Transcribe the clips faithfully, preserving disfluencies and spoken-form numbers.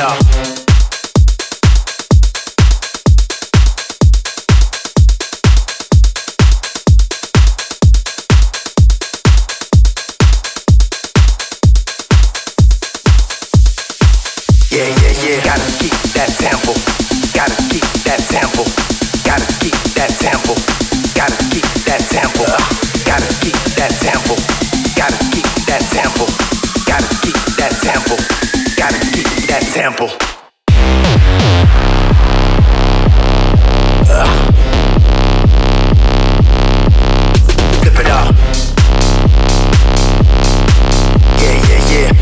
it up. Yeah, yeah, yeah. Gotta keep that tempo. Gotta keep that tempo. Gotta keep that tempo. Gotta keep that tempo. Gotta keep that tempo. Gotta keep that tempo. Gotta keep that tempo. Gotta keep that tempo. Flip it up. Yeah, yeah, yeah.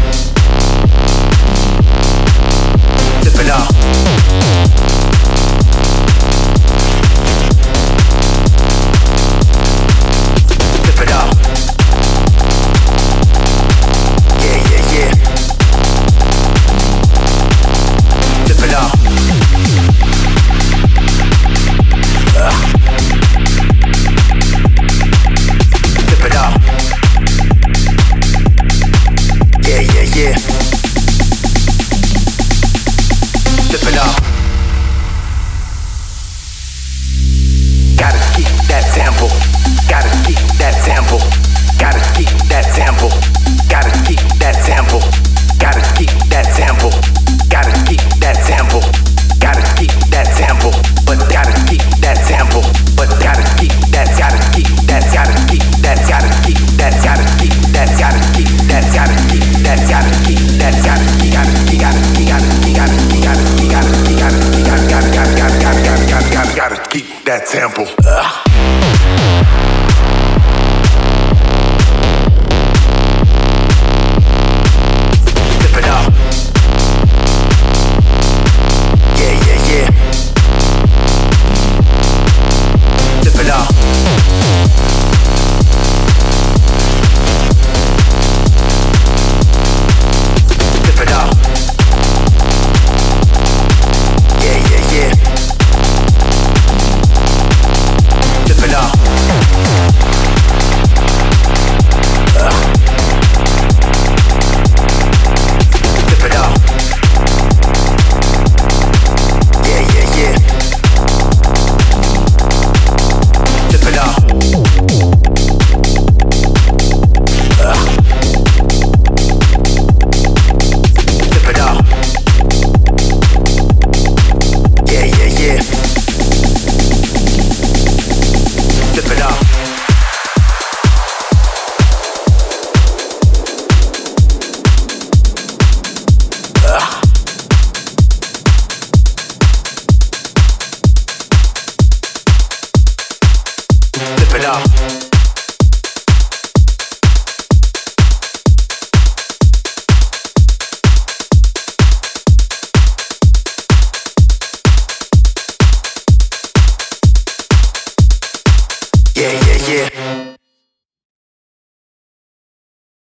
Yeah, yeah, yeah.